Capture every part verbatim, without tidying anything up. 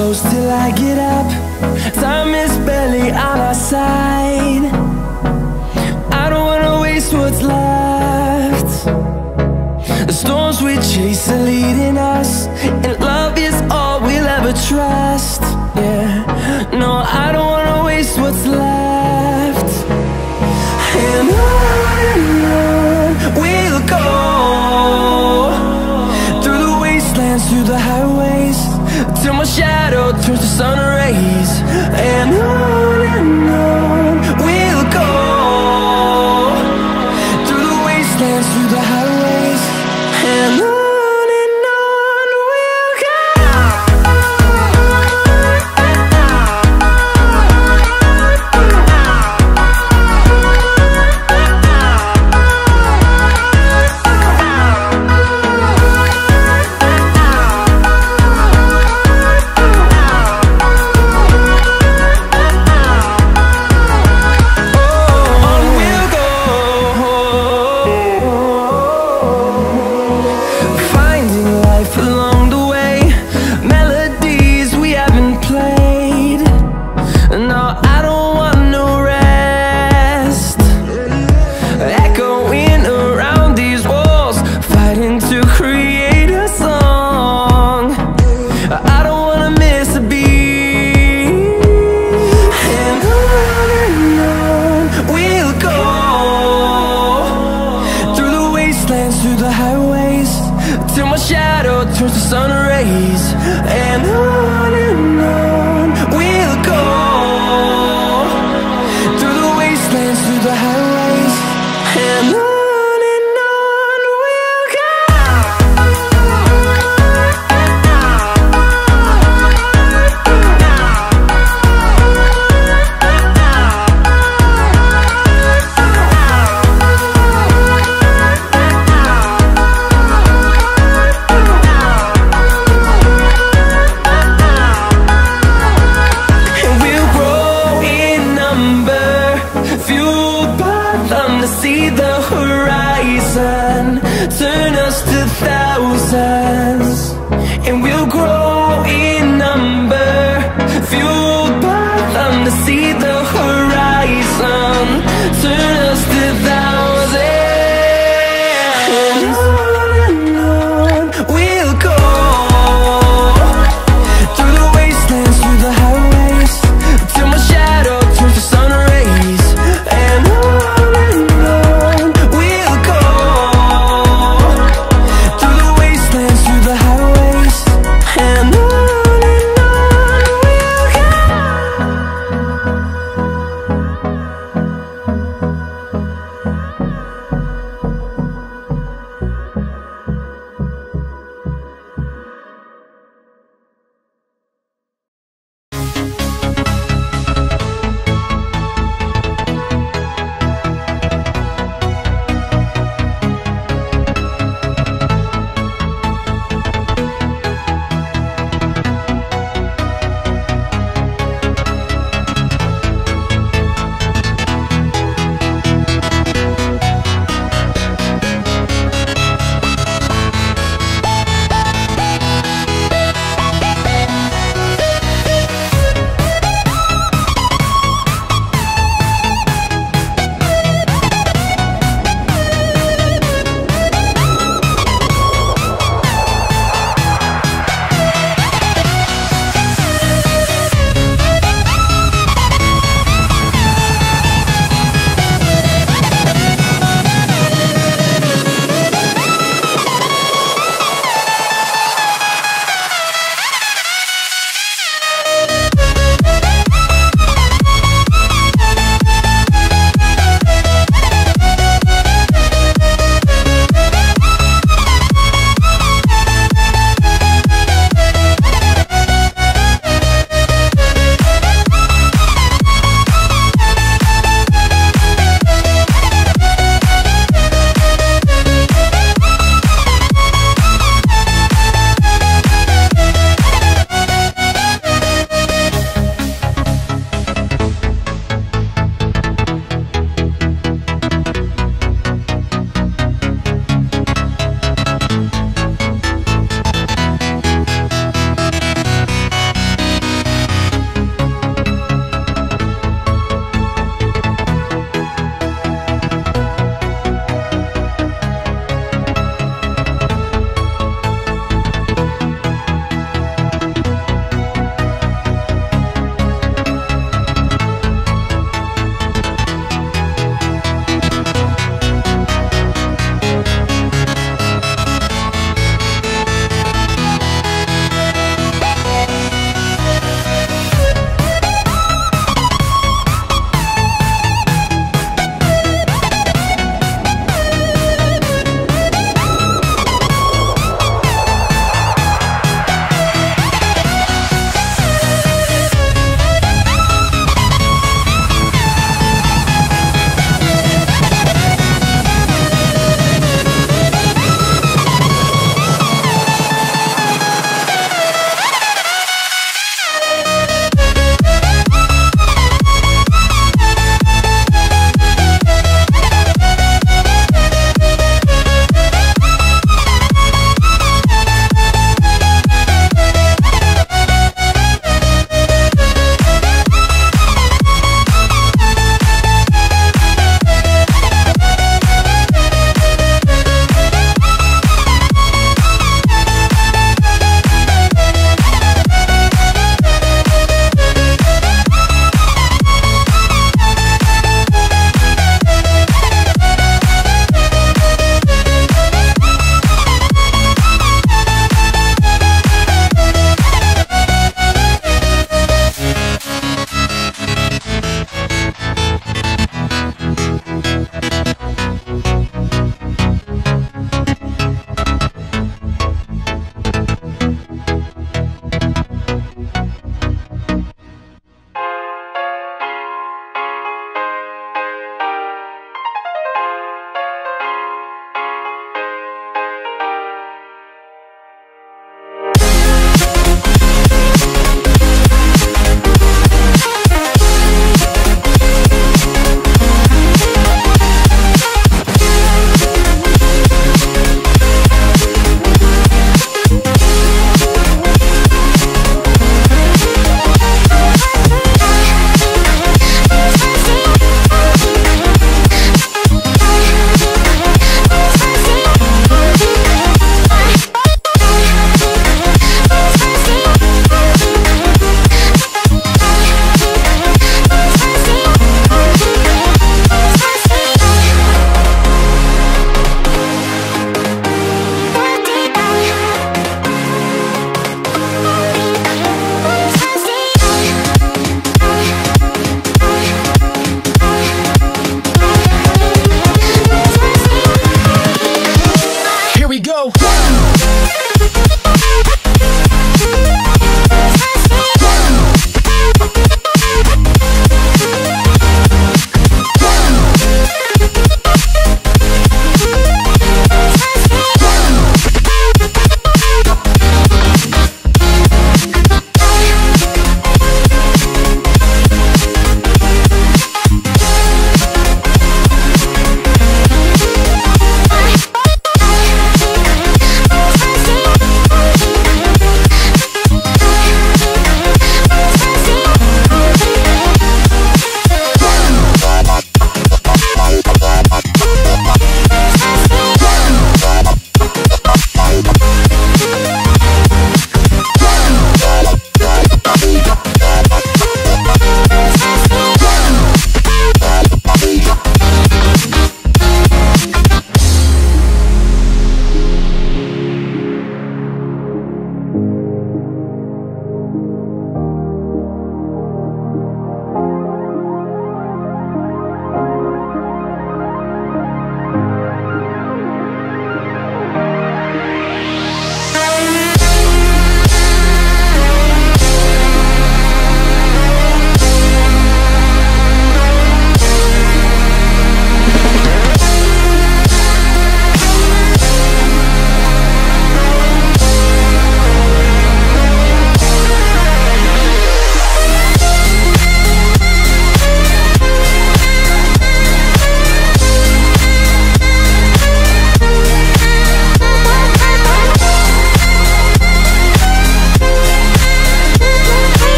close till I get up. Time is barely on our side. I don't wanna waste what's left. The storms we chase are leading us, and love is all we'll ever trust. Yeah, no, I don't wanna waste what's left. And on and on we'll go, through the wastelands, through the highways, till my shadow turns to sun rays. And on and on we'll go, through the wastelands, through the highways, and on. Through the highways, till my shadow turns to sun rays. And on and on we'll go, through the wastelands, through the highways, and on. See the horizon turn us to thousands, and we'll grow in number, fueled by them. To see the horizon turn us to thousands, and on and on we'll go, through the wastelands, through the highways, till my shadow turns to sun rays. And on and on.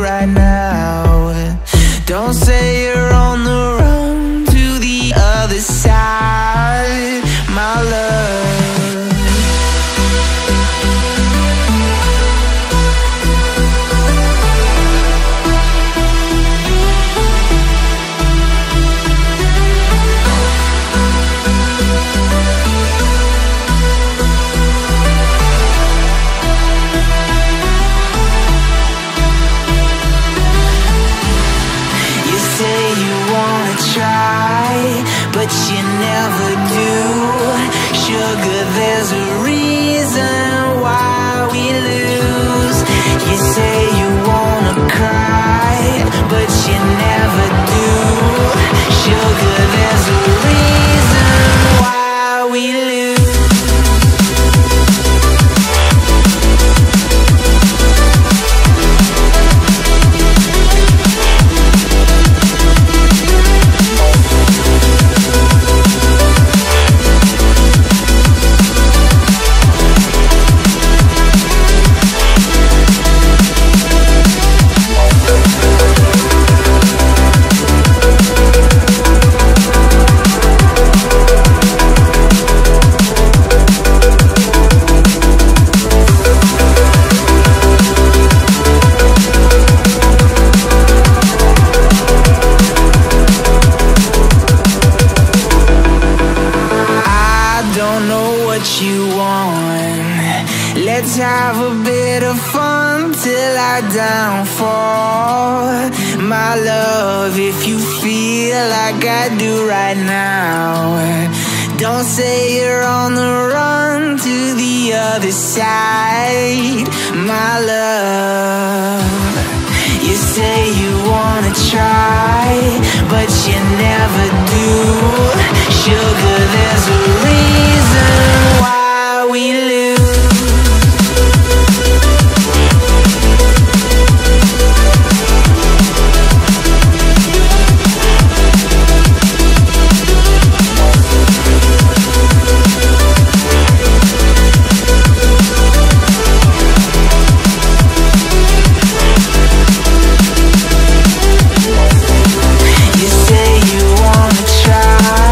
right now. Don't say you're on the run to the other side, my love. But you never do. Sugar, there's a reason why we lose. You say you wanna cry, but you never do. Sugar, there's a reason why we lose. Let's have a bit of fun till I downfall, my love. If you feel like I do right now, don't say you're on the run to the other side, my love. You say you wanna try, but you never do. Sugar, there's a reason why we lose. You say you wanna try,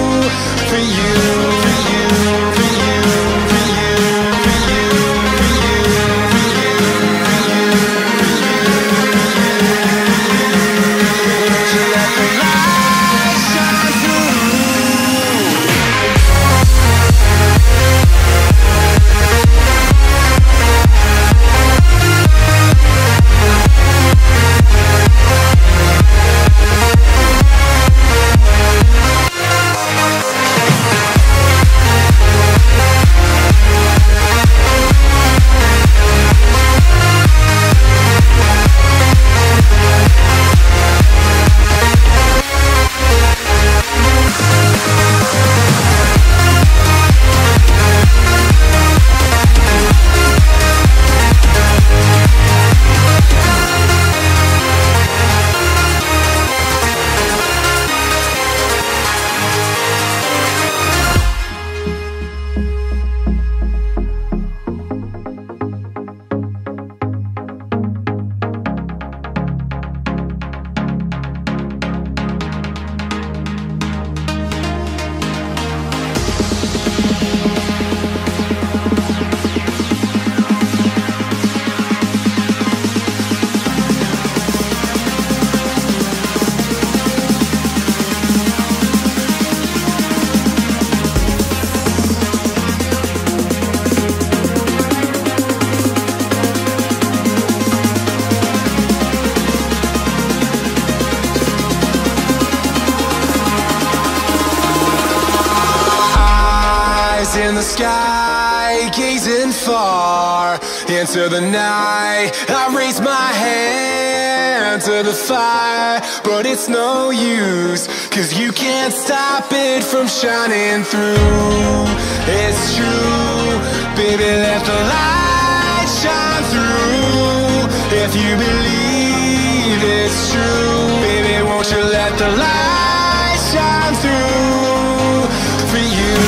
for you? In the sky, gazing far into the night, I raise my hand to the fire, but it's no use, 'cause you can't stop it from shining through. It's true, baby, let the light shine through. If you believe it's true, baby, won't you let the light shine through for you?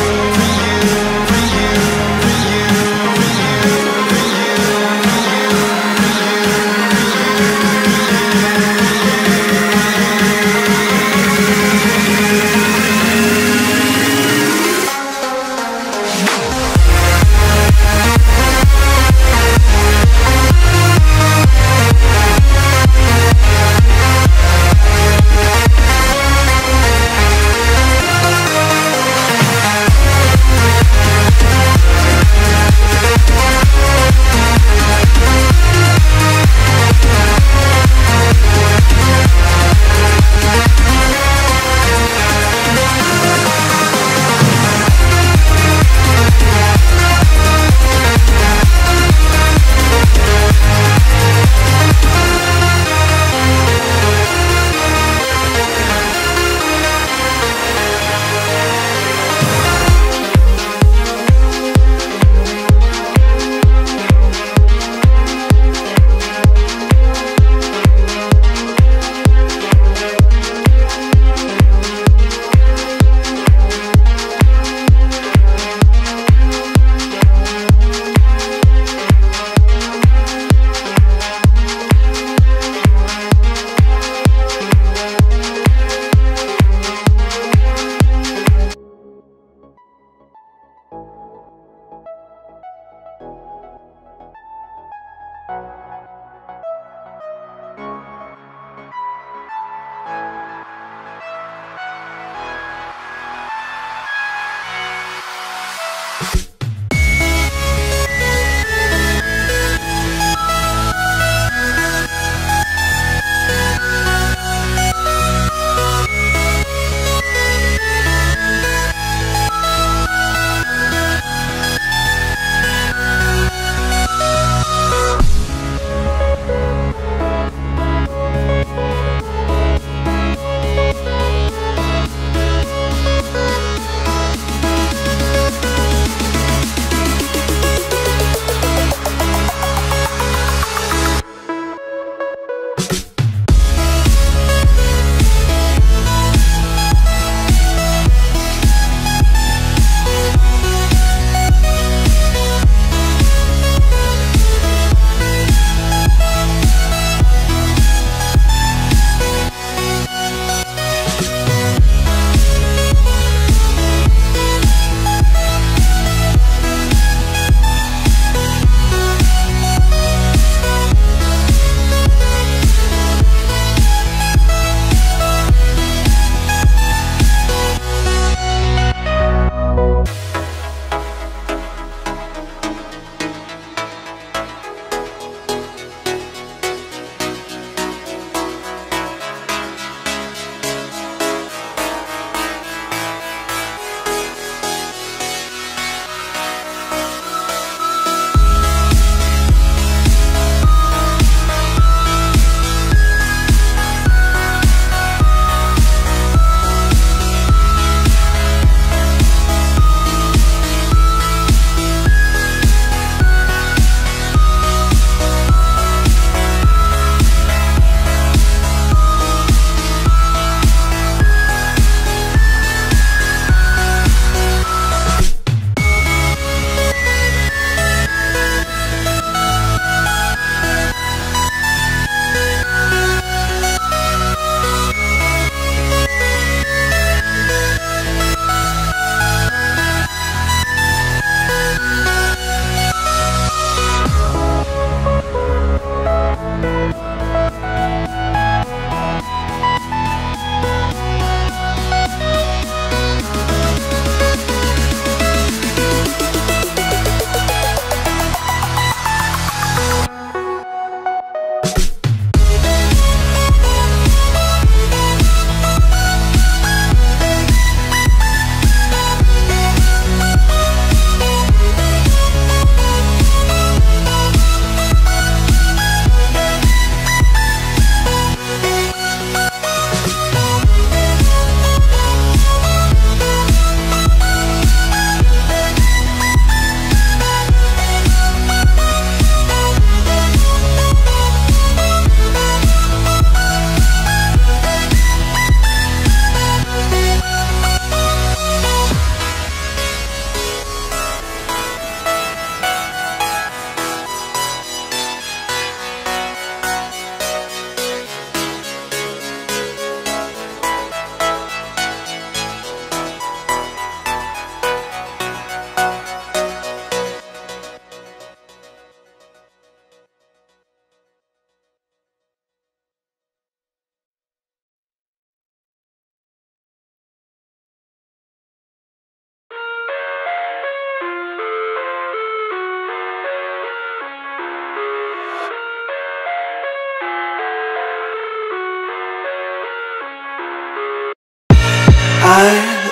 I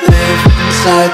live inside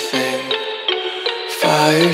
Fire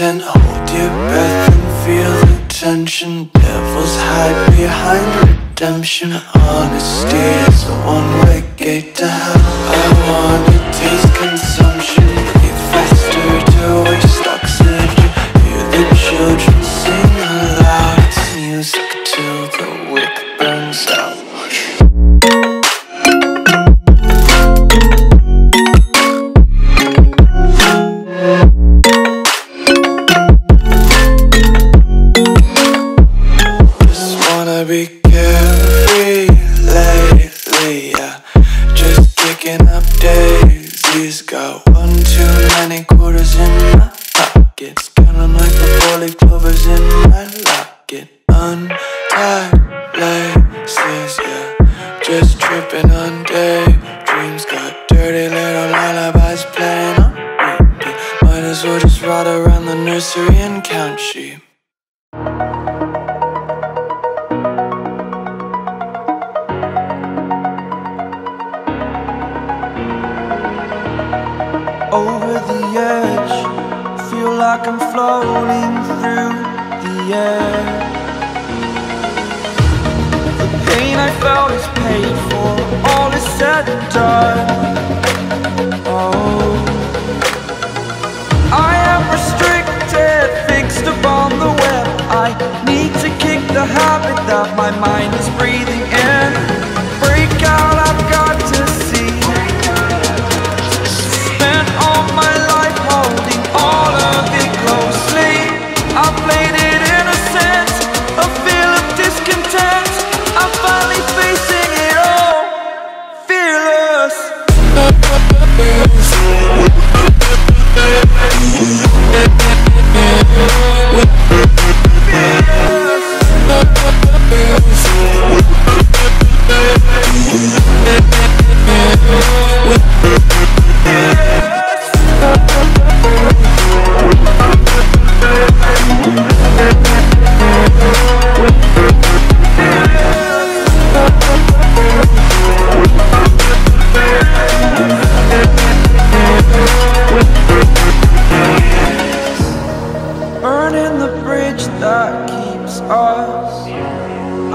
And hold your breath and feel the tension. Devils hide behind redemption. Honesty is a one-way gate to hell. I wanna taste consumption. Breathe faster to waste oxygen. Hear the children sing aloud. It's music till the wick burns out. Be carefree lately, yeah. Just picking up daisies. Got one too many quarters in my pockets. Count 'em like the four-leaf clovers in my locket. Untied laces, yeah. Just tripping on daydreams. Got dirty little lullabies playing on repeat. Might as well just ride around the nursery and count sheep. Over the edge, feel like I'm floating through the air. The pain I felt is paid for, all is said and done. Oh, I am restricted, fixed upon the web. I need to kick the habit that my mind is breathing in. Break out, I've got to see.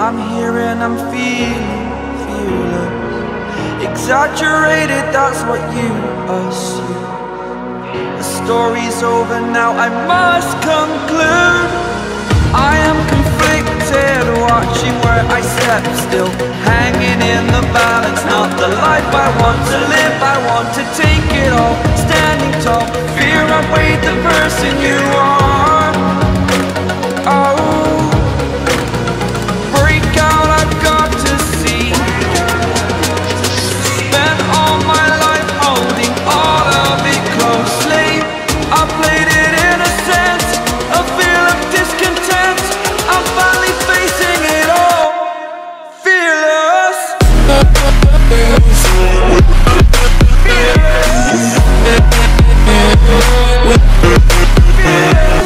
I'm here and I'm feeling, feeling exaggerated, that's what you assume. story's over now, I must conclude. I am conflicted, watching where I step still, hanging in the balance, not the life I want to live. I want to take it all, standing tall, fear outweighed the person you are. Oh, yeah.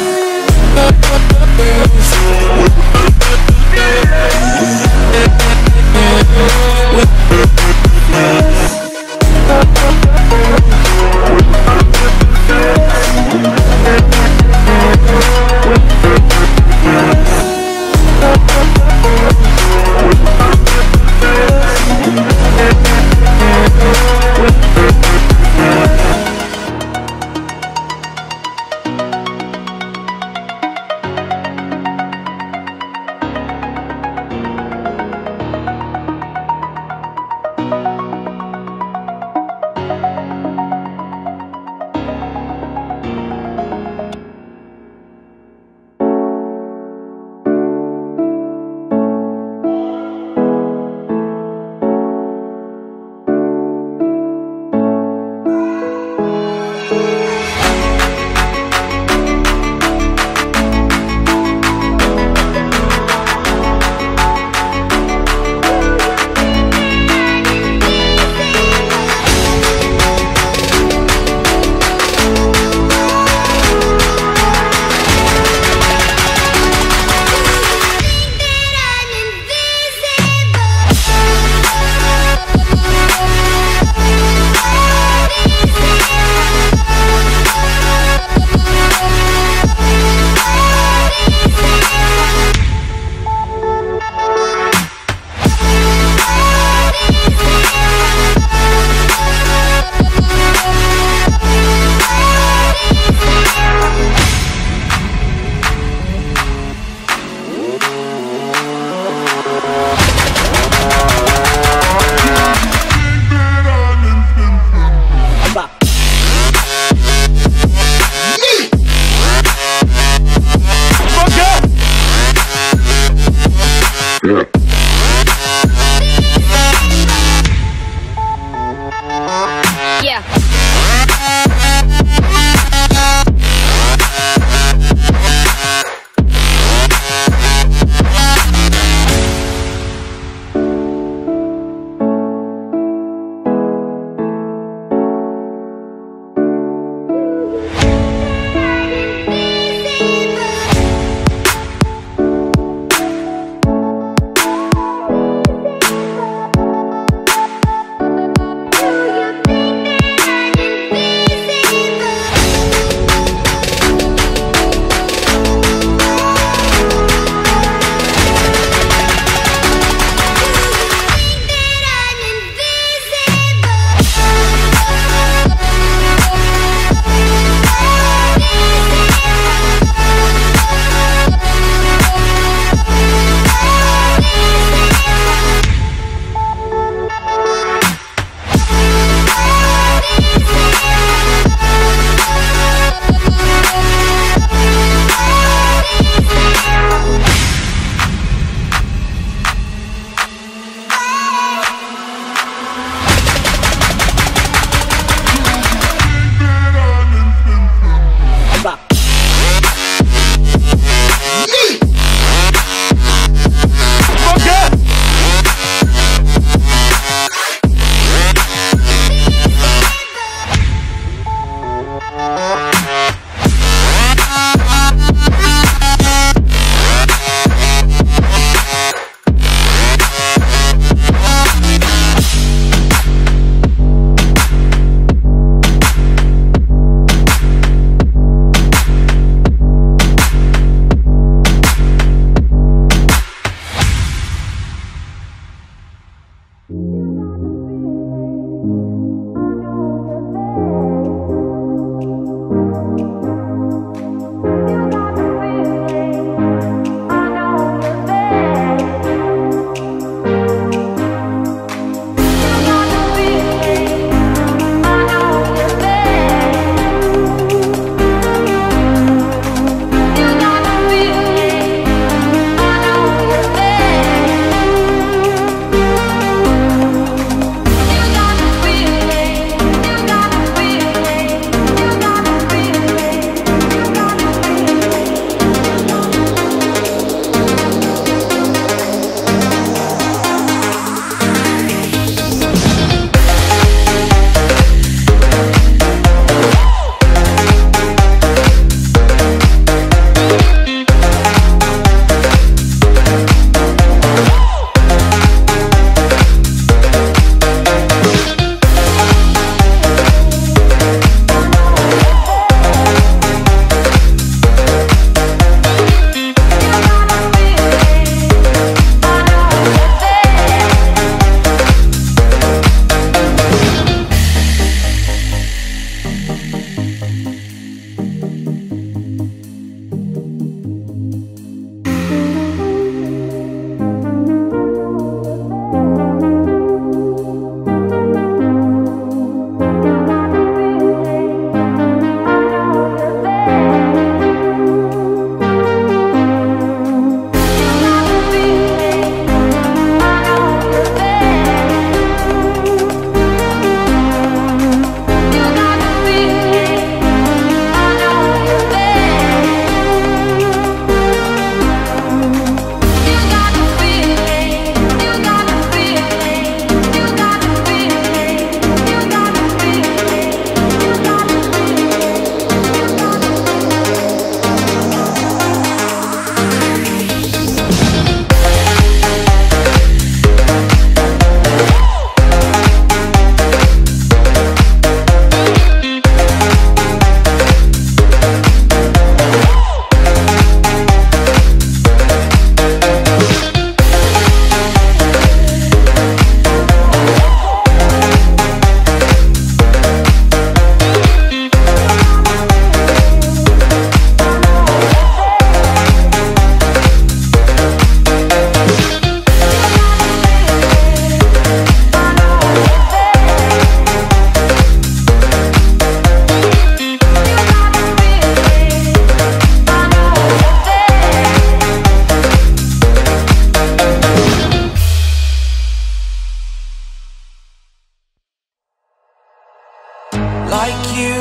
like you.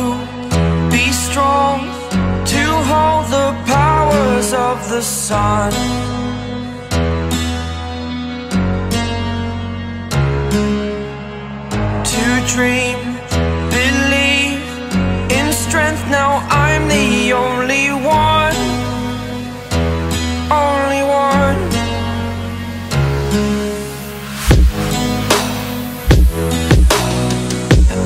Be strong to hold the powers of the sun. To dream, believe in strength. Now I'm the only one, only one.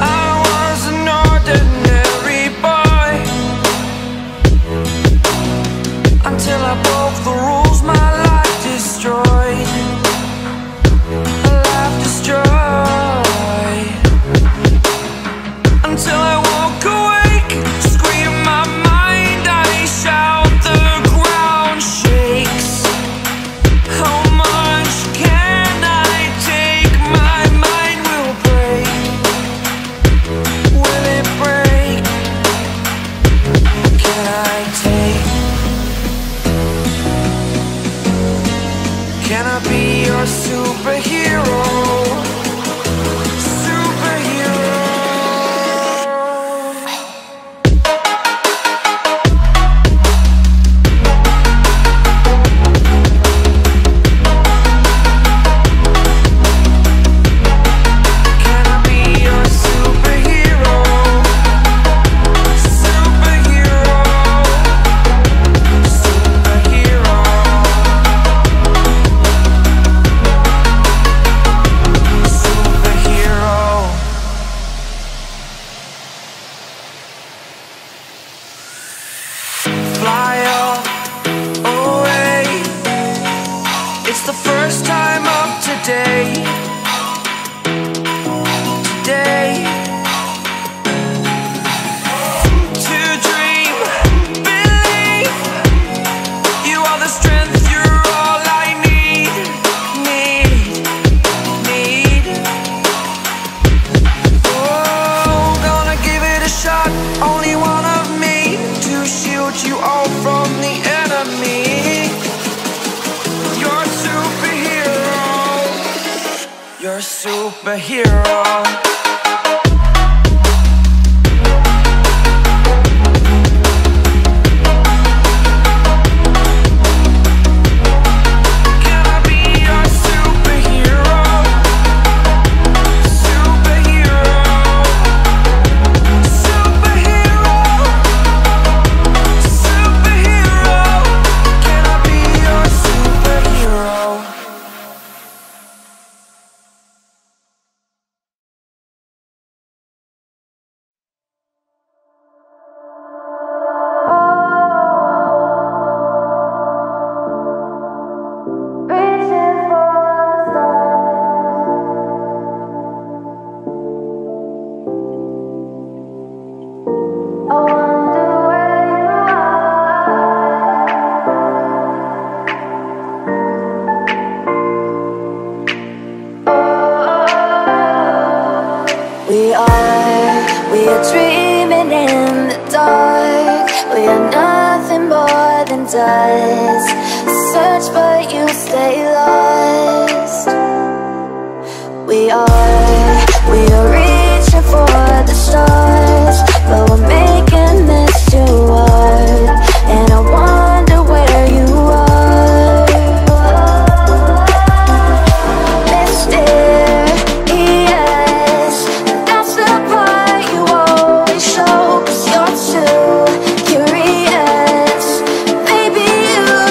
I was an ordinary boy until I broke the rules. My life destroyed. My life destroyed until I woke awake, scream my mind. I shout, the ground shakes. How much can I take? My mind will break. Will it break? Can I take? Can I be your superhero? It's the first time of today. Today. To dream, believe. You are the strength, you're all I need. Need, need. Oh, gonna give it a shot. Only one of me to shield you all from the enemy. You're a superhero. We are, we are dreaming in the dark. We are nothing more than dust. Search but you stay lost. We are, we are reaching for the stars, but we're making this too hard. And I wonder where you are. Shows you're too curious. Maybe you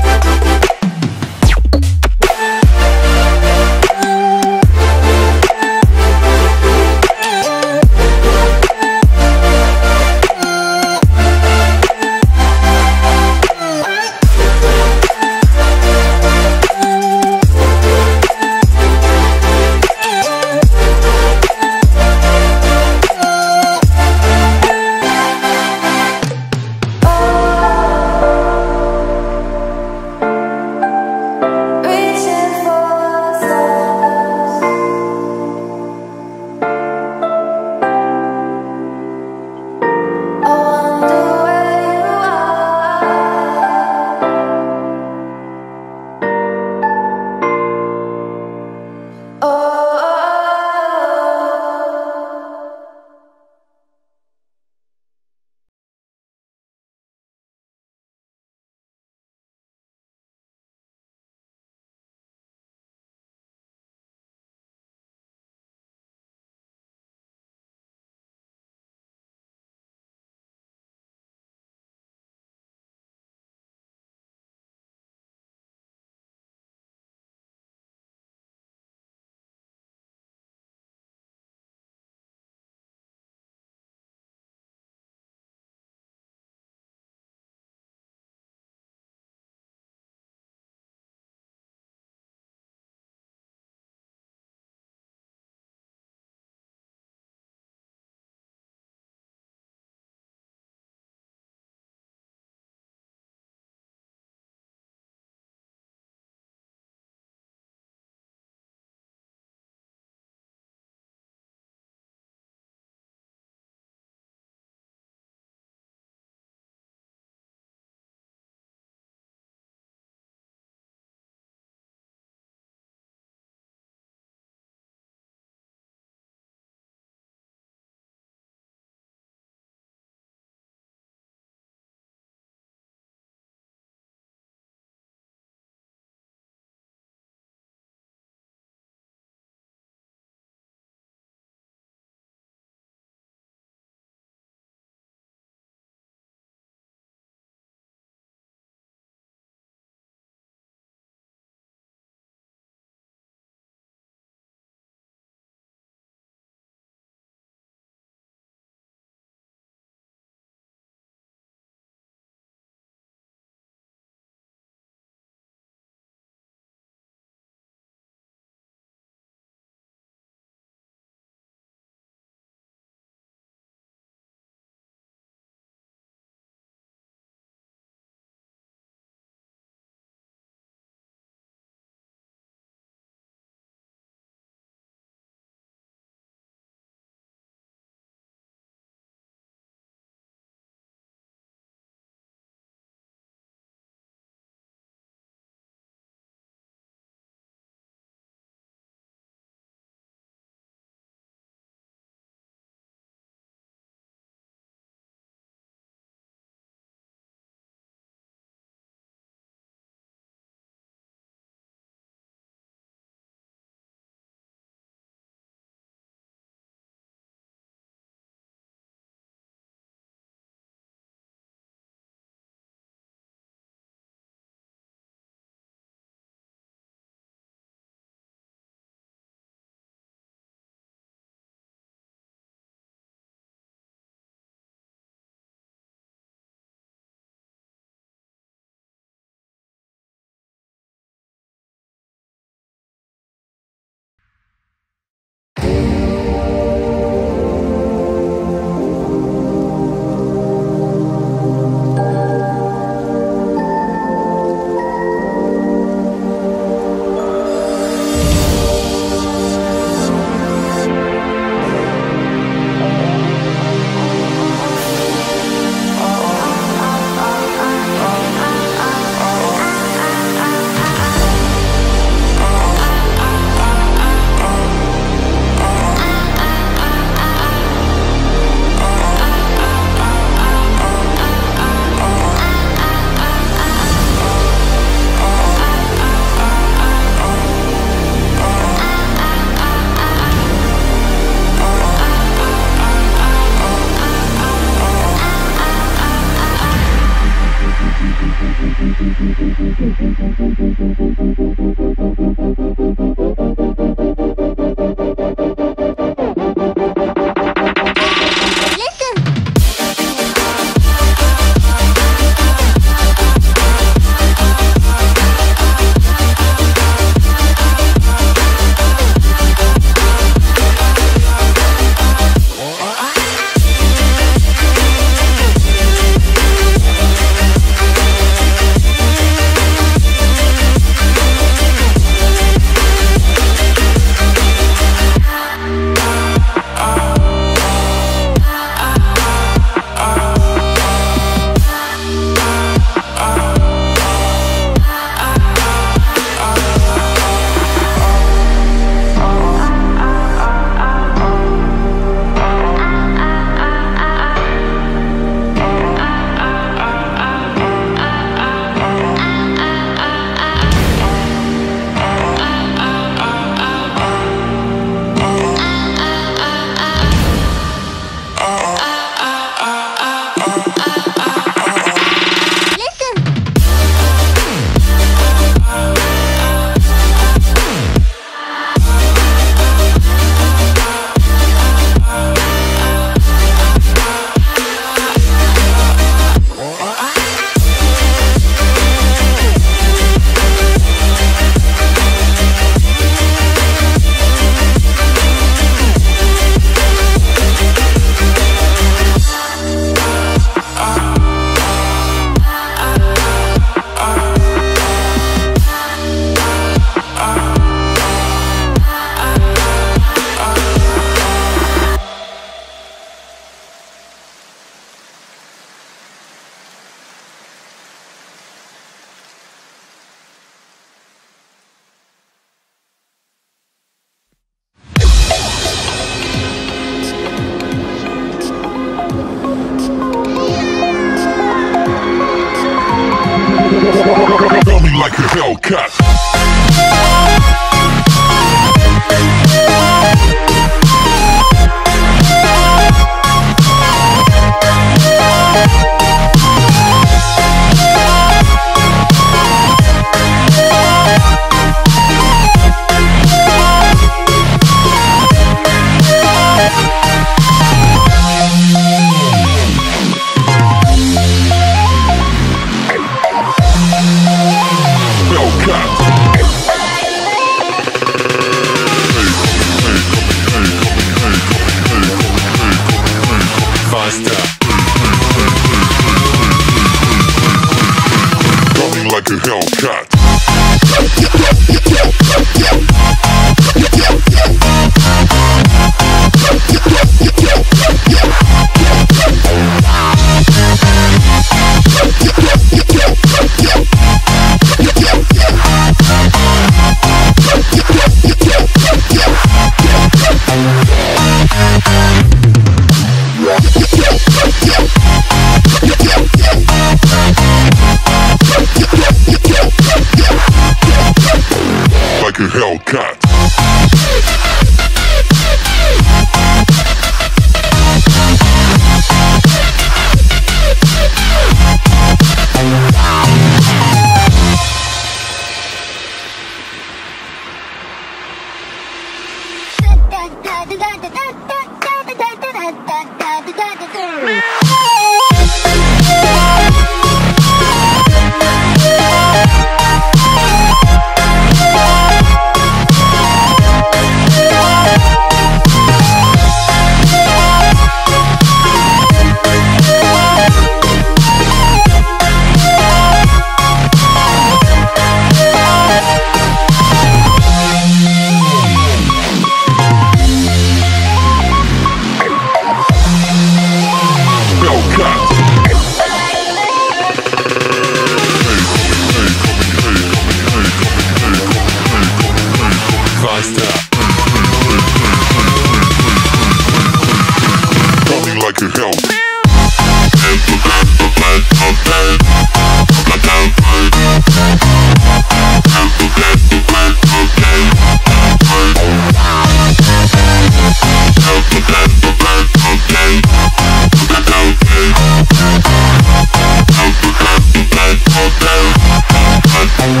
Like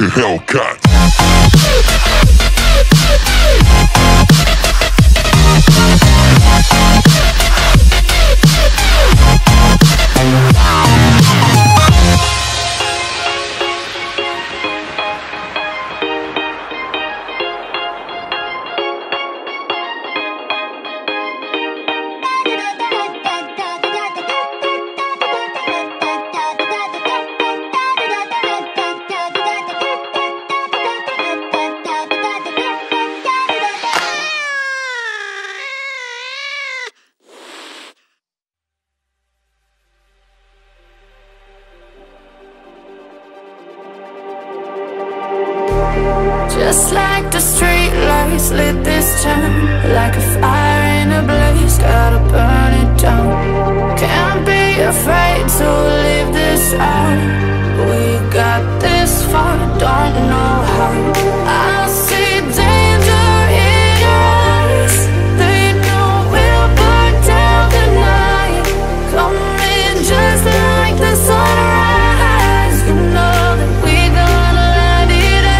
a Hellcat. Just like the street lights lit this town, like a fire in a blaze, gotta burn it down. Can't be afraid to leave this out. We got this far, don't know how. I see danger in us, they know we'll burn down the night. Coming just like the sunrise, you know that we we gonna let it out.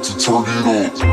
about to turn it on.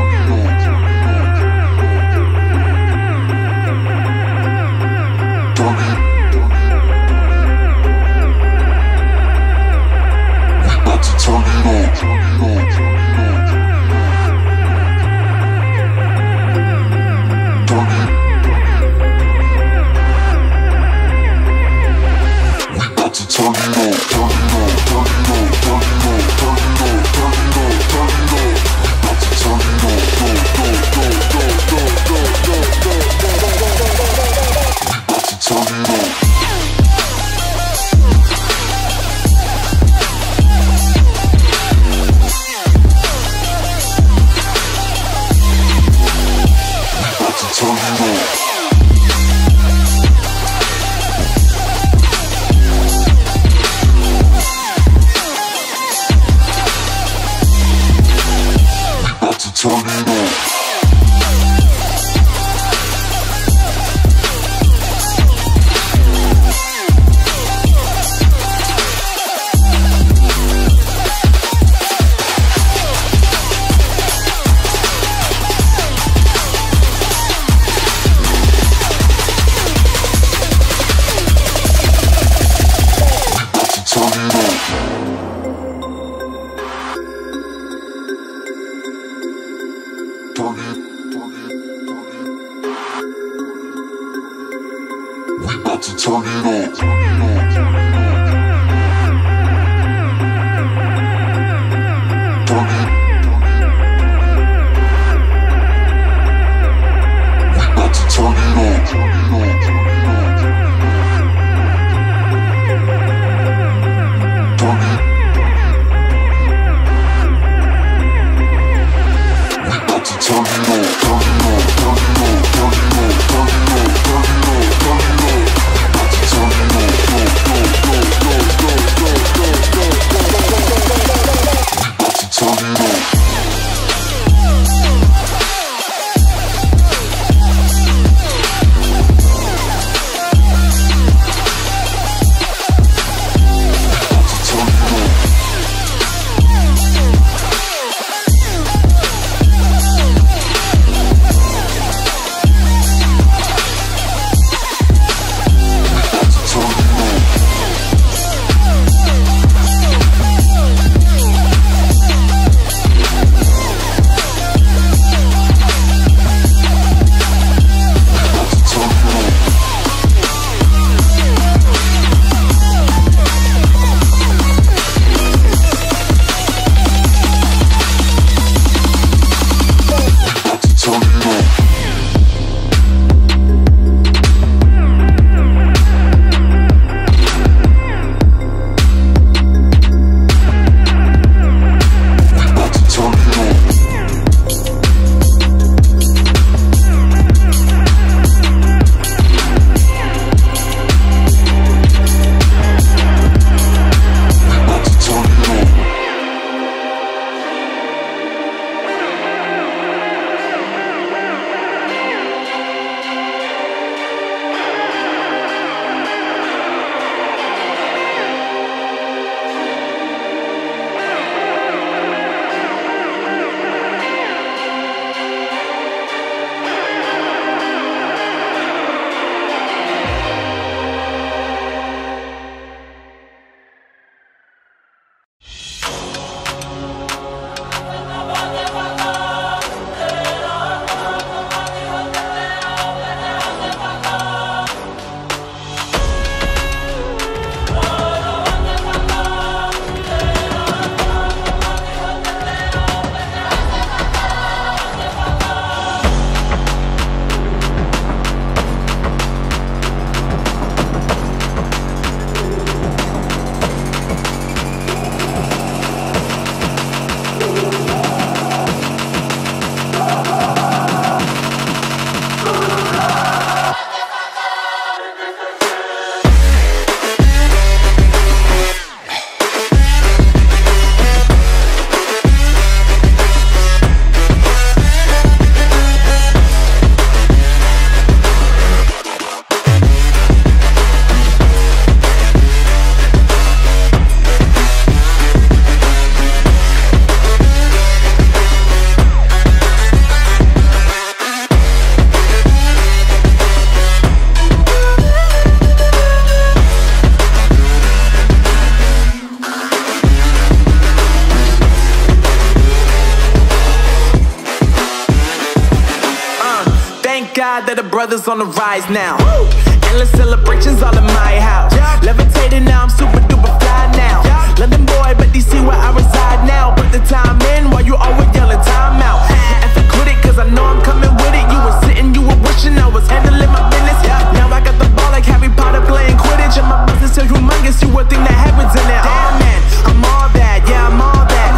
God that the brothers on the rise now. Woo! Endless celebrations all in my house. Yeah. Levitating now, I'm super duper fly now. Yeah. London boy, but D C where I reside now. Put the time in while you always yelling time out. And forget it, cause I know I'm coming with it. You were sitting, you were wishing I was handling my business. Yeah. Now I got the ball like Harry Potter playing Quidditch. And my business is so humongous, you would think that happens in it. Damn man, I'm all that, yeah, I'm all that.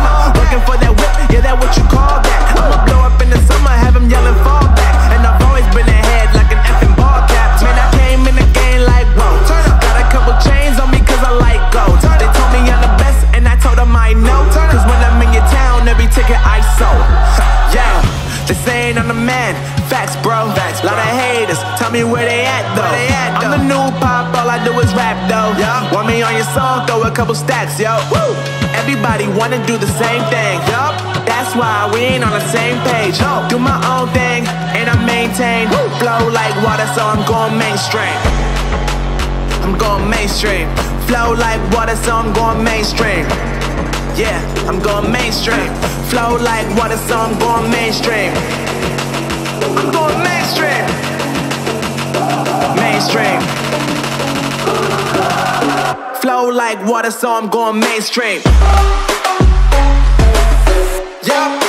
Working for that whip, yeah, that what you call that. I'ma blow up in the summer, have him yelling fall back. And I've always been ahead like an effing ball cap. Man, I came in the game like, whoa. Got a couple chains on me cause I like gold. They told me I'm the best and I told them I know. Cause when I'm in your town, every ticket I sold. Yeah, this ain't on the man, facts bro. Lot of haters, tell me where they at though. I'm the new pop, all I do is rap though. Want me on your song, throw a couple stacks, yo. Woo! Everybody wanna do the same thing, yup. That's why we ain't on the same page. No. Do my own thing, and I maintain. Woo. Flow like water, so I'm going mainstream. I'm going mainstream. Flow like water, so I'm going mainstream. Yeah, I'm going mainstream. Flow like water, so I'm going mainstream. I'm going mainstream. Mainstream. Flow like water, so I'm going mainstream. Yeah. Mainstream.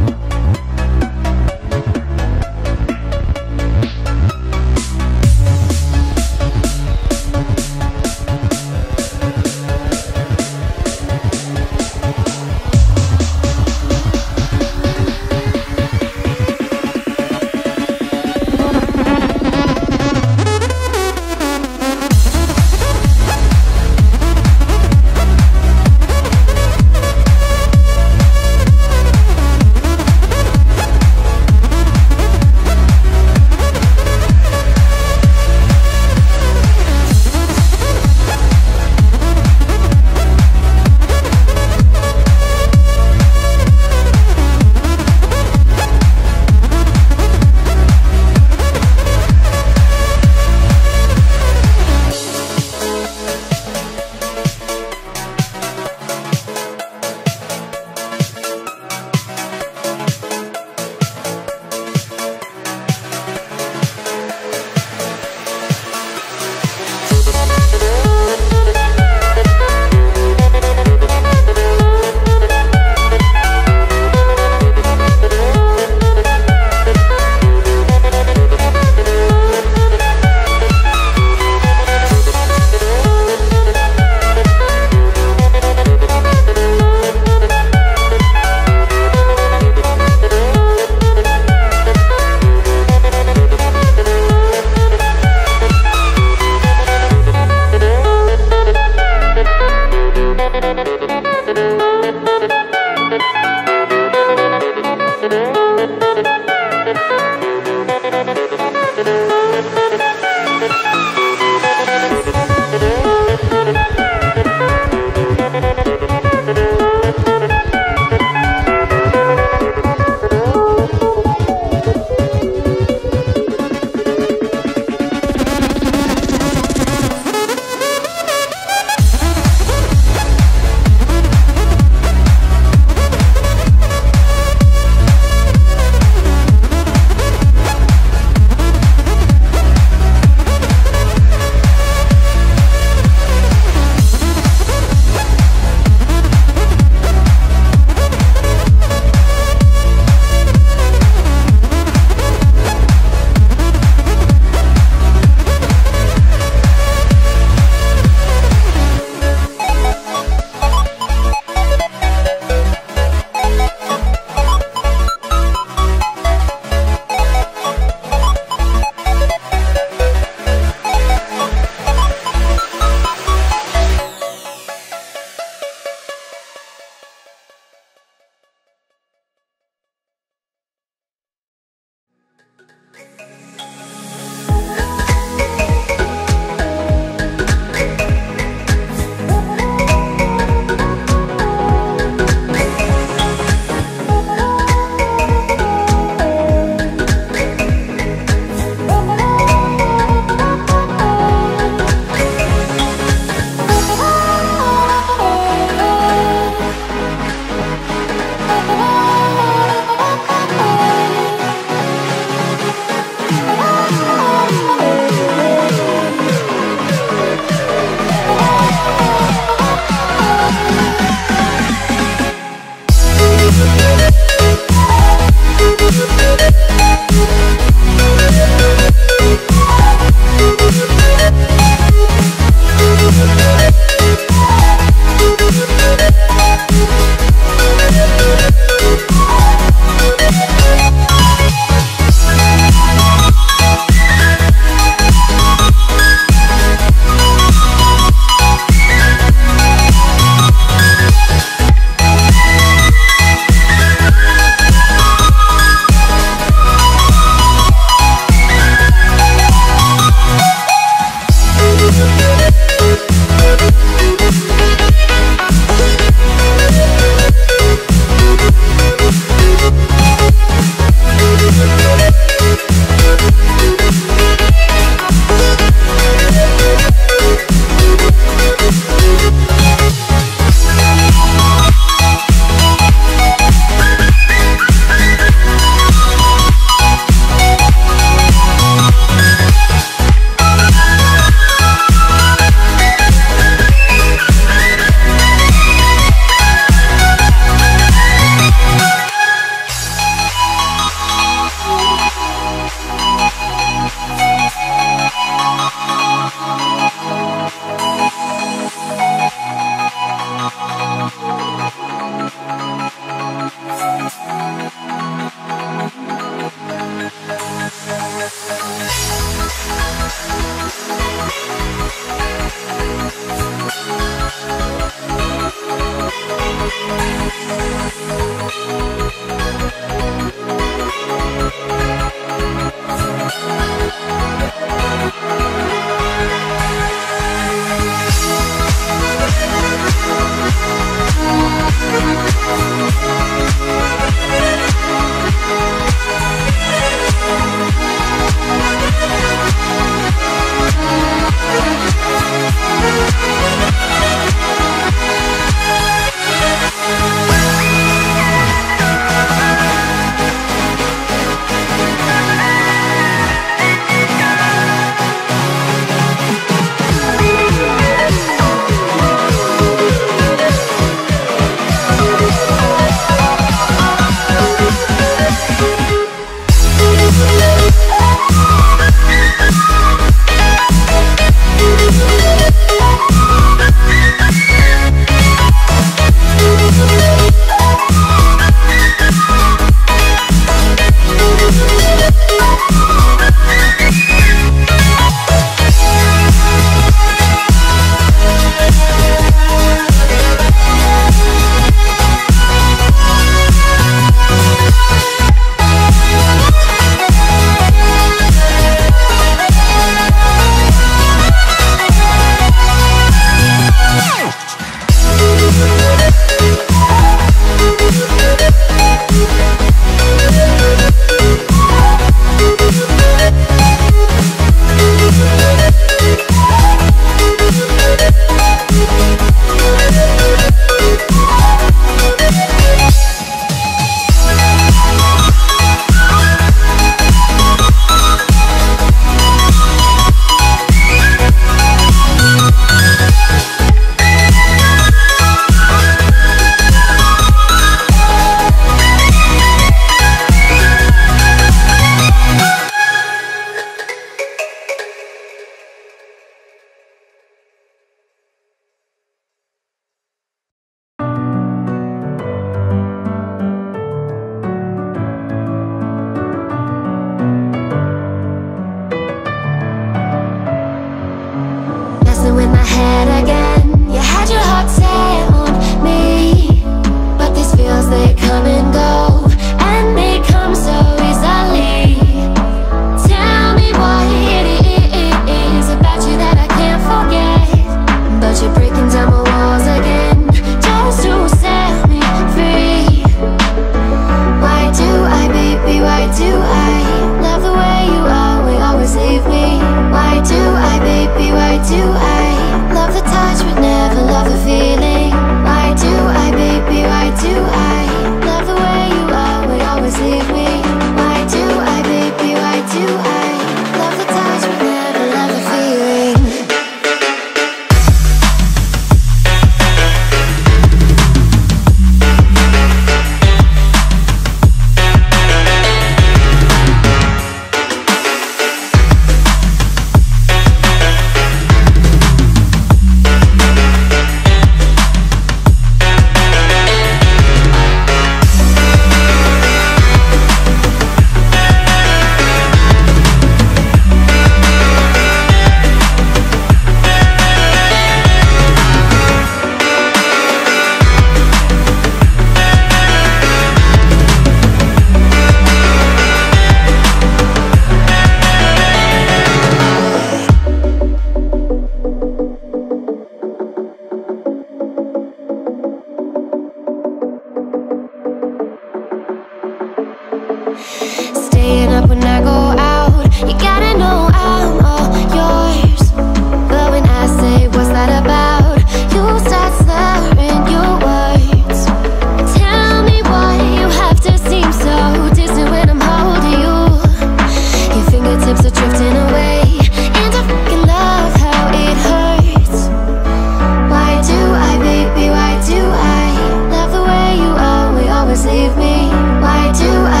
Why do I,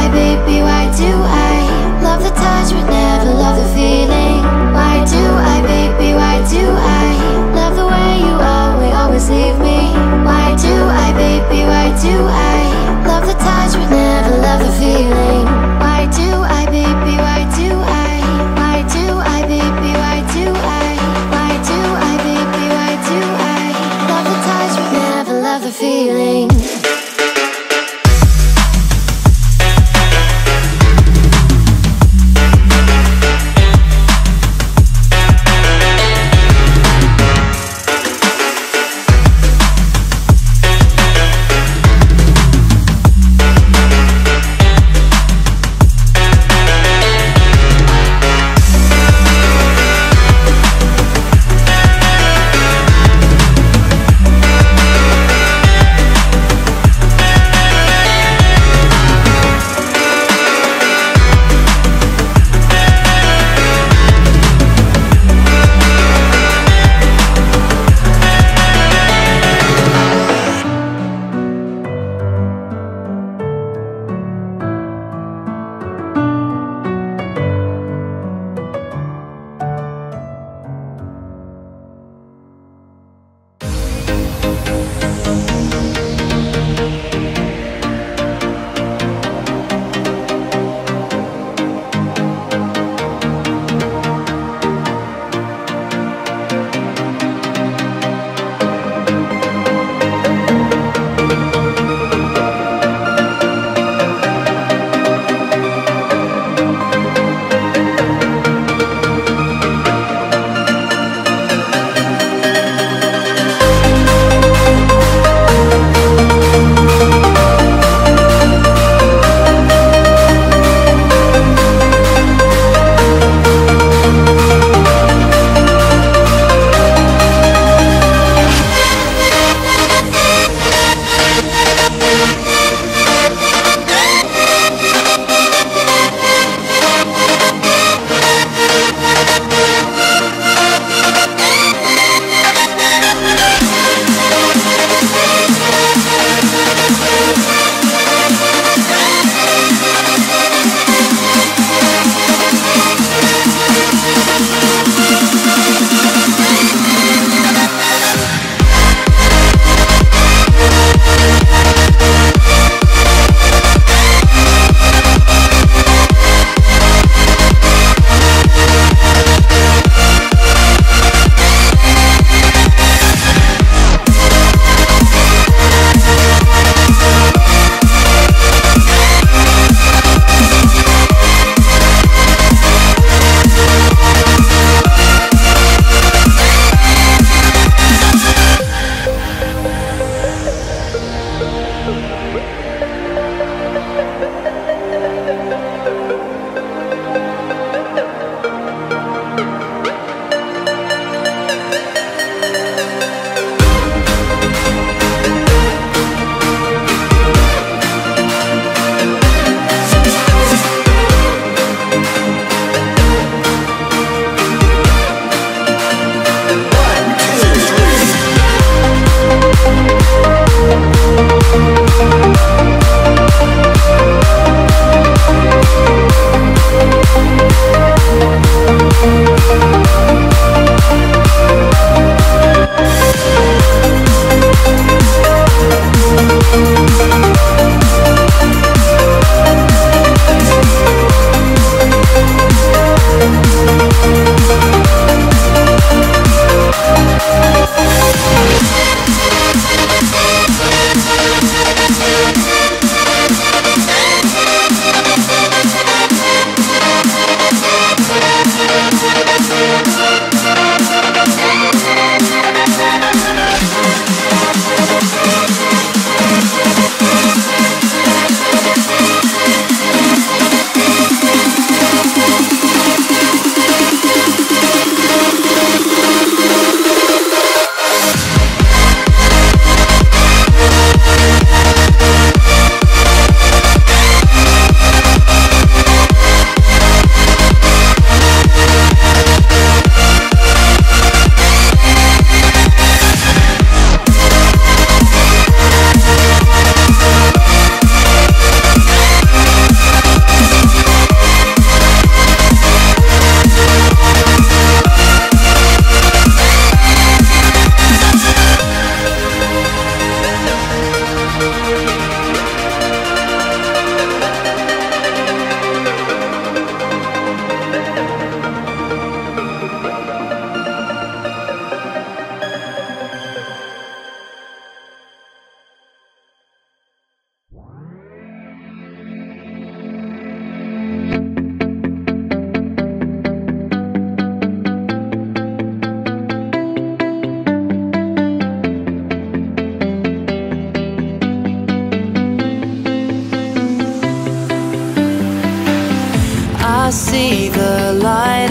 baby, why do I, why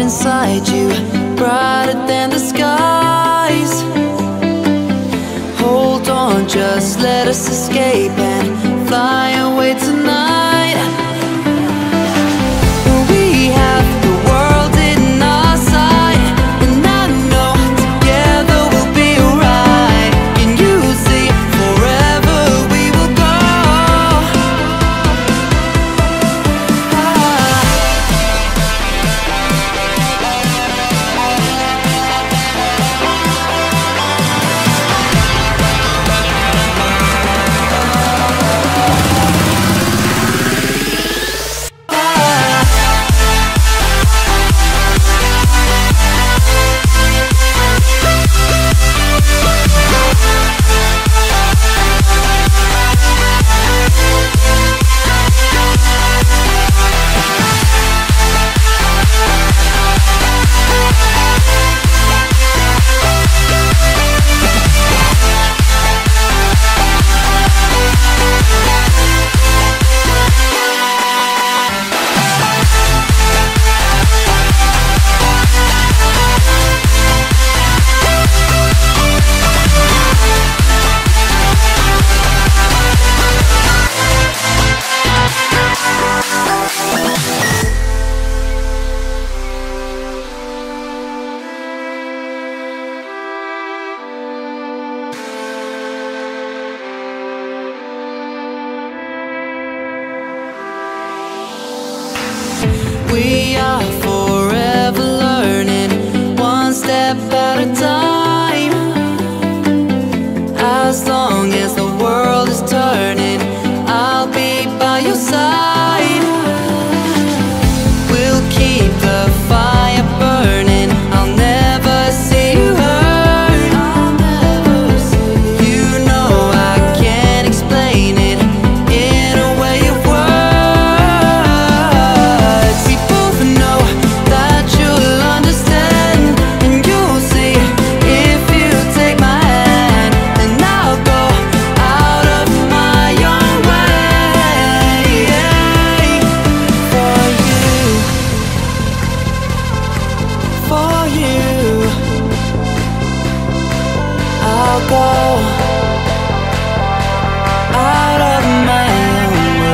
inside you, brighter than the skies. Hold on, just let us escape and fly away tonight. We are forever learning, one step at a time. As long as the world is turning, I'll be by your side. We'll keep the fire burning, I'll never see you hurt. You know I can't explain it in a way of words. I'll go out of my own way.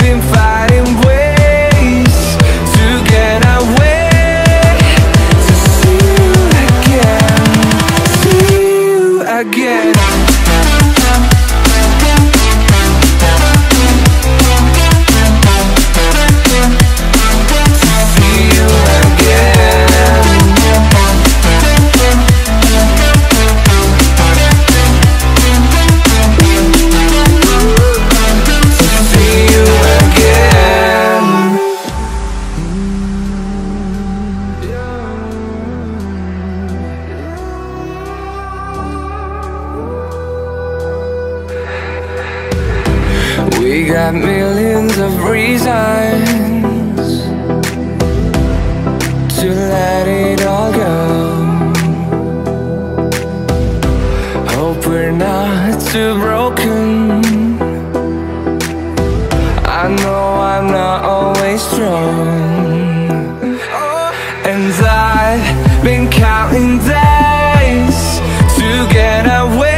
Been fighting ways got millions of reasons to let it all go. Hope we're not too broken. I know I'm not always strong, and I've been counting days to get away.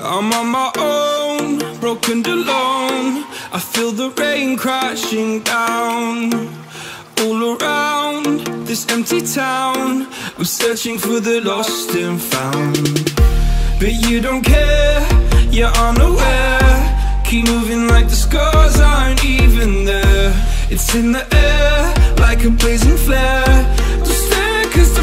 I'm on my own, broken and alone. I feel the rain crashing down all around this empty town. I'm searching for the lost and found, but you don't care, you're unaware. Keep moving like the scars aren't even there. It's in the air, like a blazing flare. Just there, 'cause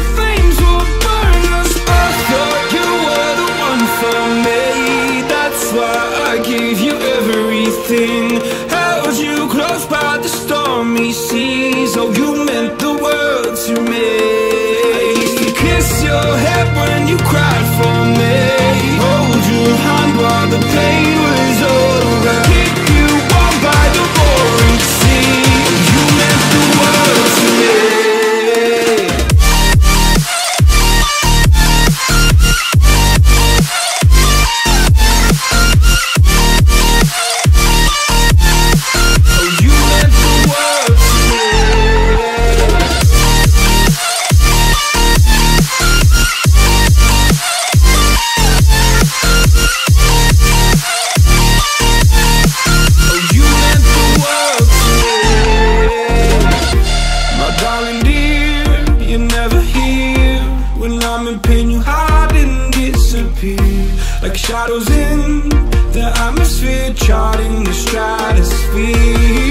Shadows in the atmosphere, charting the stratosphere.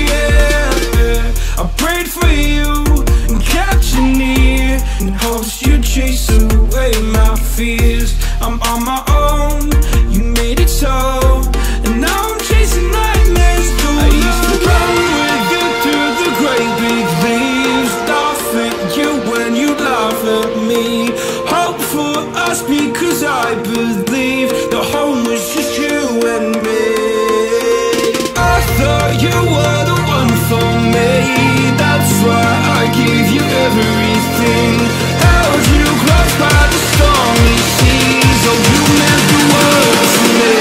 Yeah. I prayed for you and kept you near, in hopes you'd chase away my fears. I'm on my own, you made it so, and now I'm chasing nightmares through I the used to run with you through the great big leaves, laugh at you when you laugh at me. Hope for us because I believe the home was just you and me. I thought you were the one for me, that's why I gave you everything. Held you close by the stormy sea, oh, you meant the world to me.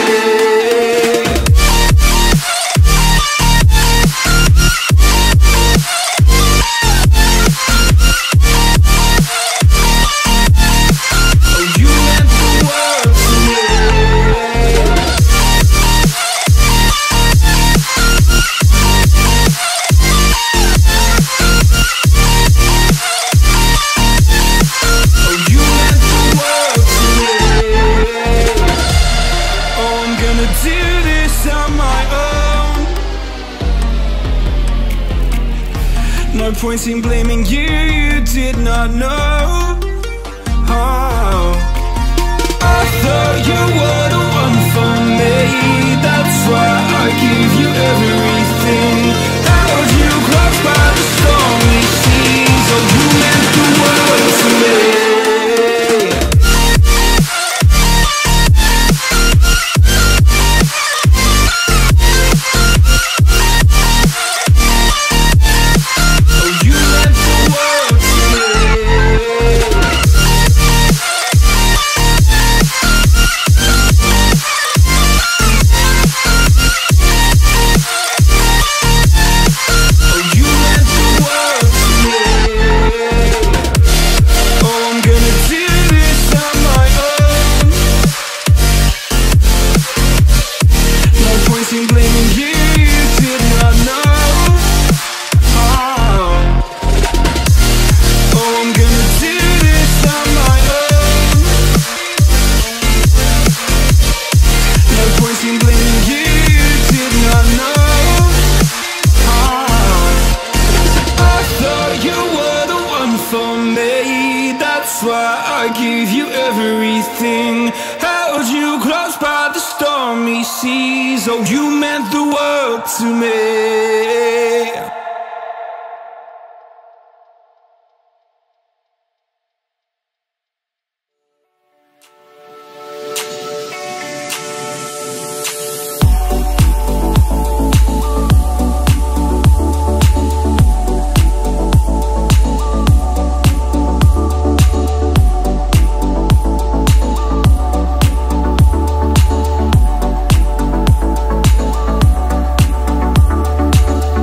Oh, you meant the world to me. Oh, you meant the world to me. Oh, I'm gonna do this on my own. No point in blaming you, you did not know. Oh. I thought you were the one for me, that's why I gave you everything. Held you close by the stormy seas, oh, you meant the world to me. Oh, you meant the world to me. Oh, you meant the world to me. Oh, I'm gonna do this on my own. No point in blaming you, you did not know. Oh. Oh, I'm gonna do this on my own. No point in blaming you, you did not know. Ah. I thought you were the one for me, that's why I gave you everything. Held you close by the stormy seas, oh, you meant the world to me.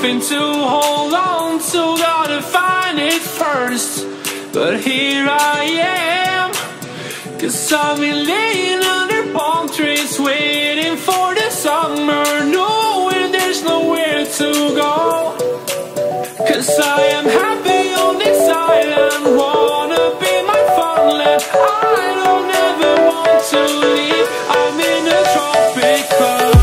something to hold on to, gotta find it first. But here I am, 'cause I've been laying under palm trees, waiting for the summer, knowing there's nowhere to go. 'Cause I am happy on this island, wanna be my farmland. I don't ever want to leave, I'm in a tropic club.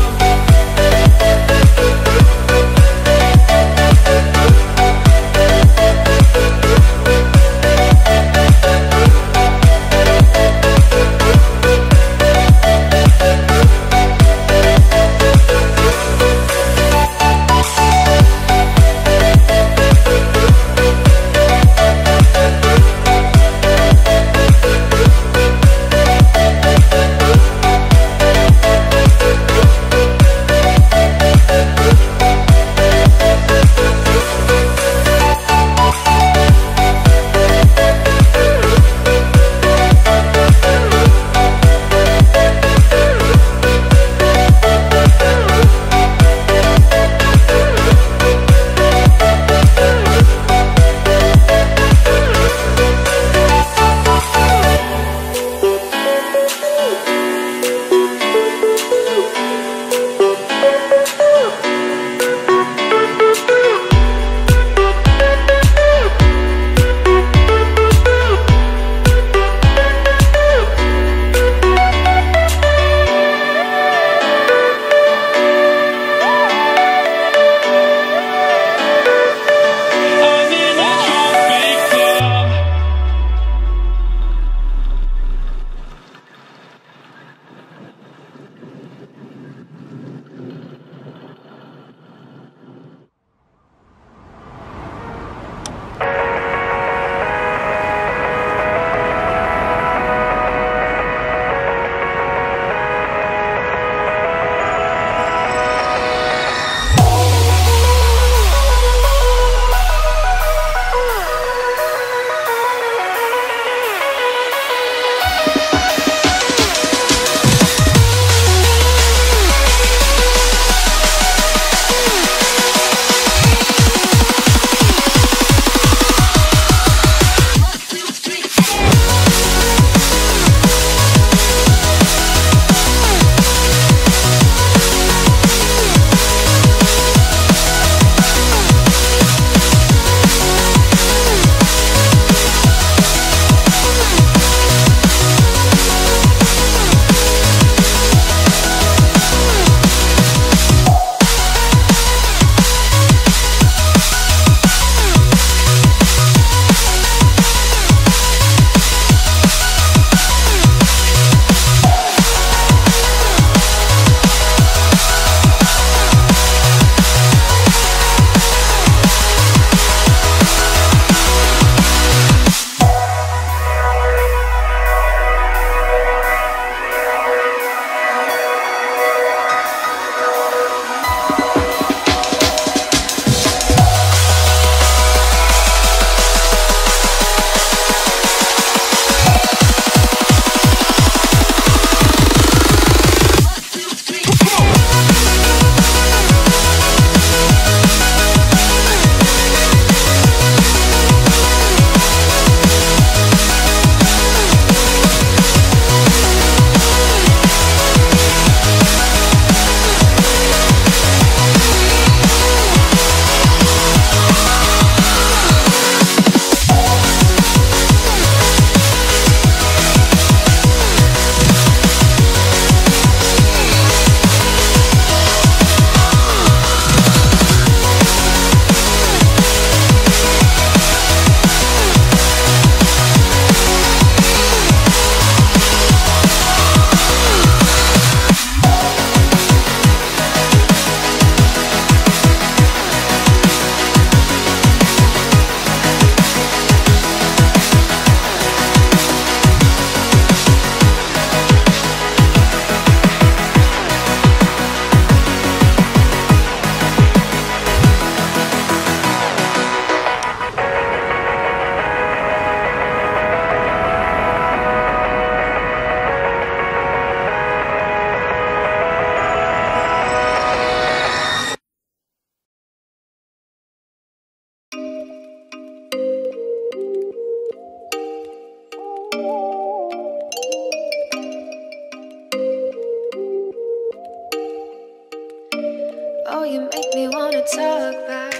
make me wanna talk back,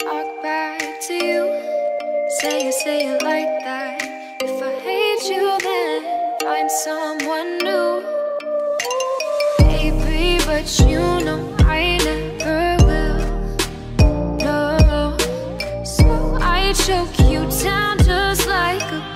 talk back to you. Say it, say it like that. If I hate you, then find someone new. Baby, but you know I never will. No, so I choke you down just like a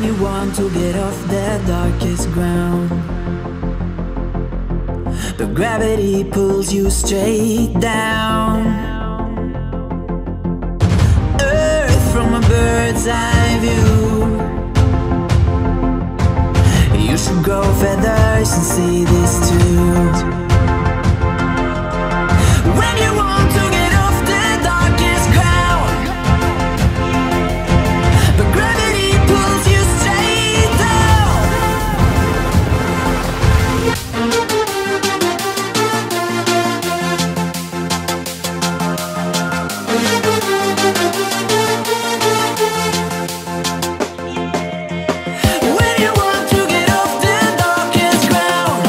when you want to get off the darkest ground. But gravity pulls you straight down. Earth from a bird's eye view. You should grow feathers and see this too. When you want to get off the darkest ground, but gravity pulls you straight down. When you want to get off the darkest ground,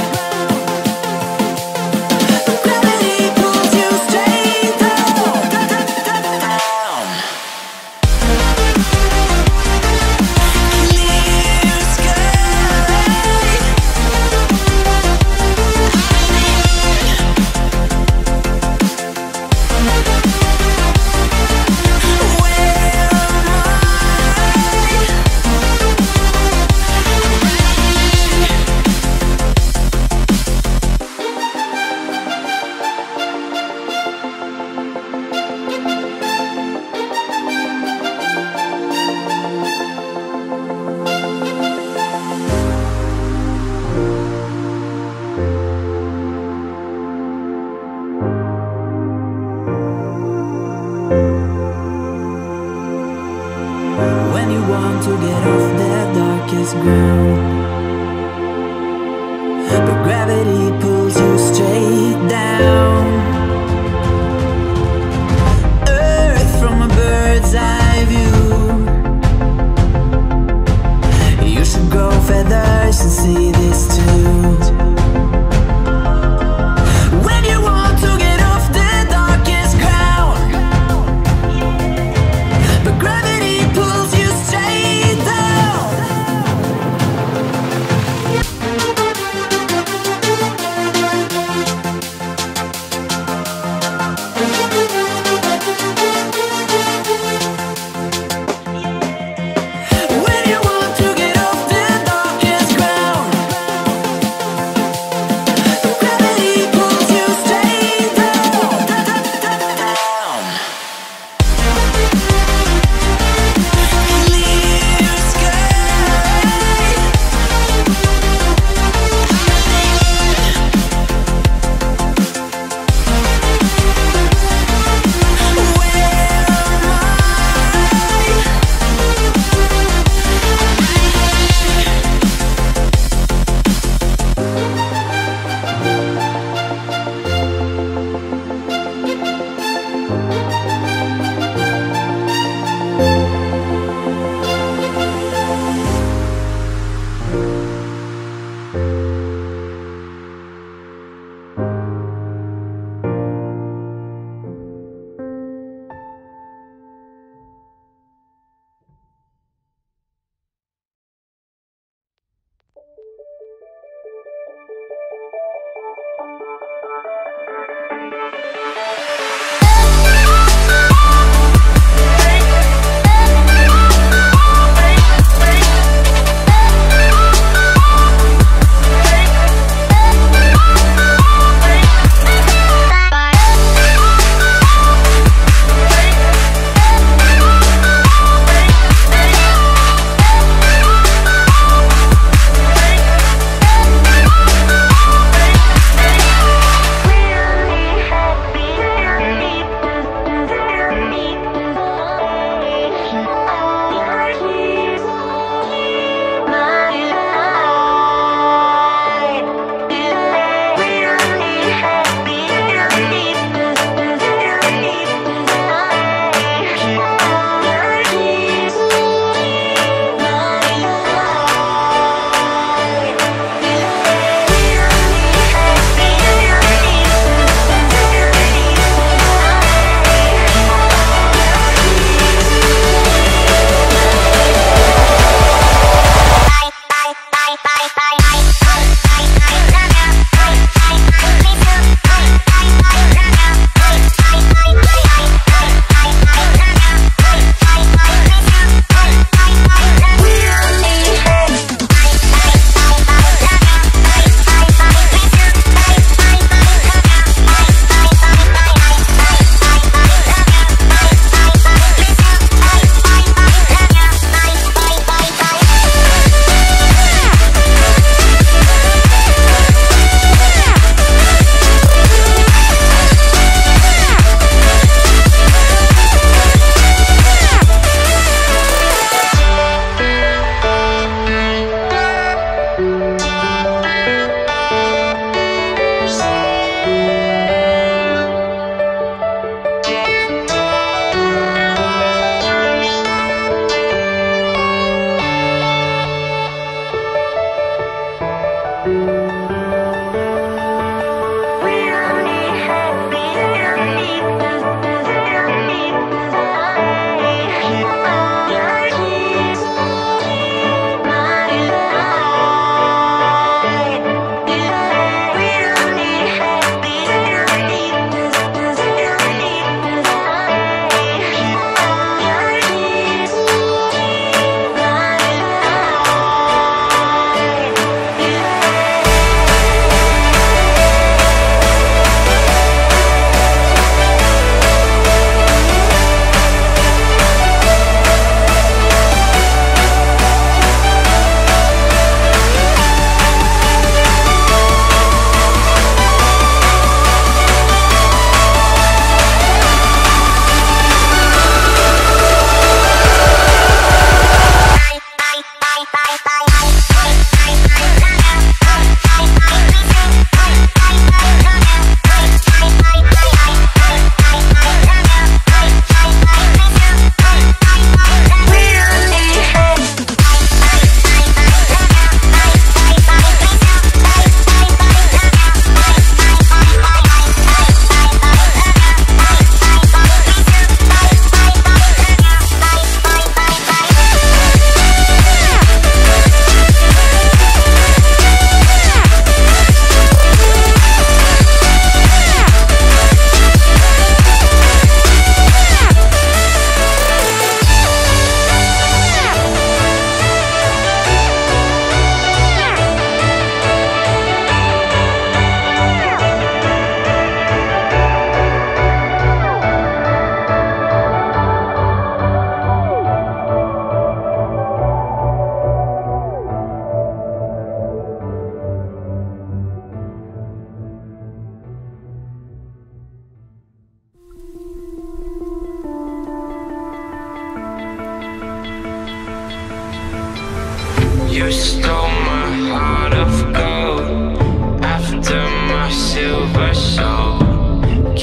silver soul.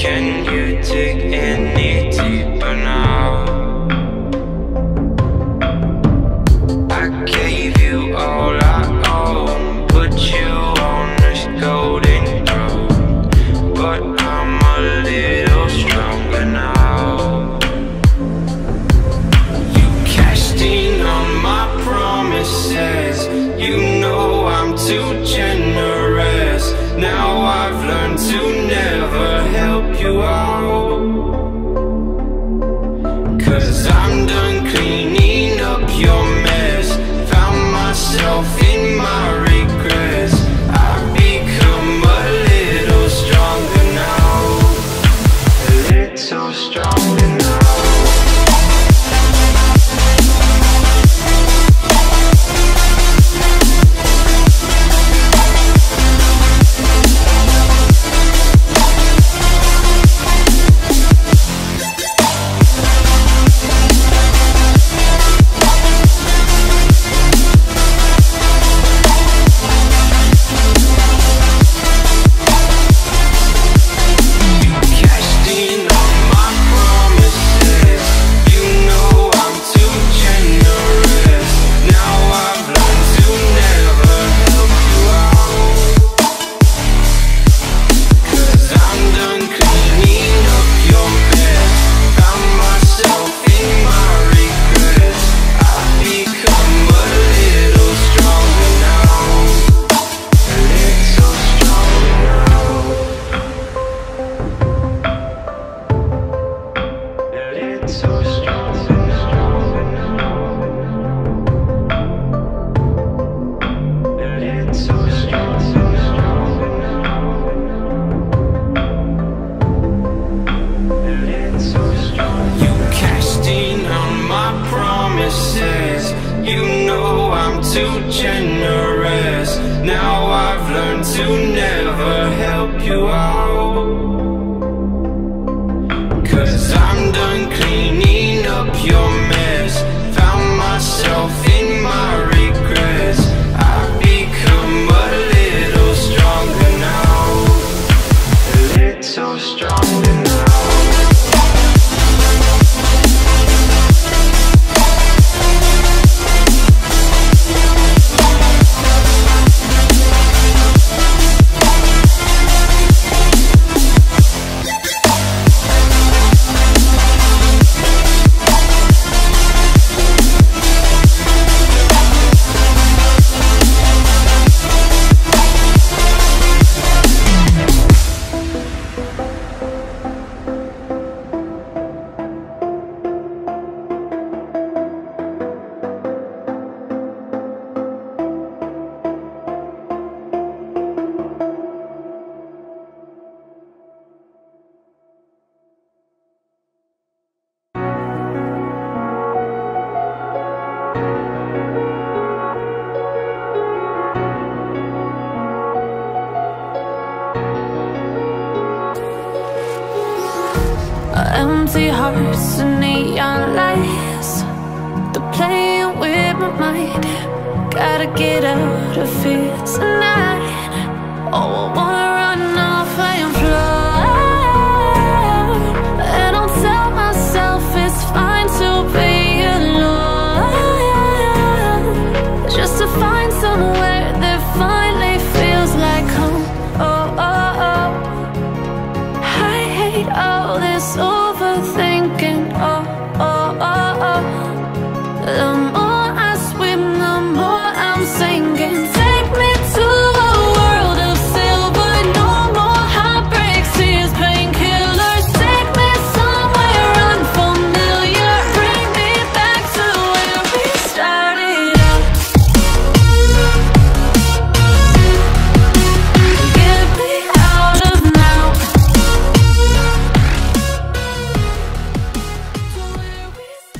Can you dig any deeper now? I gave you all I own, put you on this golden throne, but I'm a little stronger now. You casting on my promises, you know I'm too generous. Now I've learned to never help you out, 'cause I'm done cleaning up your mess. Found myself in my regrets. I've become a little stronger now. A little stronger now. You know I'm too generous. Now I've learned to never help you out, 'cause I'm done cleaning up your mess. Found myself in my regrets. I've become a little stronger now. A little stronger now. Empty hearts and neon lights, they're playing with my mind. Gotta get out of here tonight. Oh, I wanna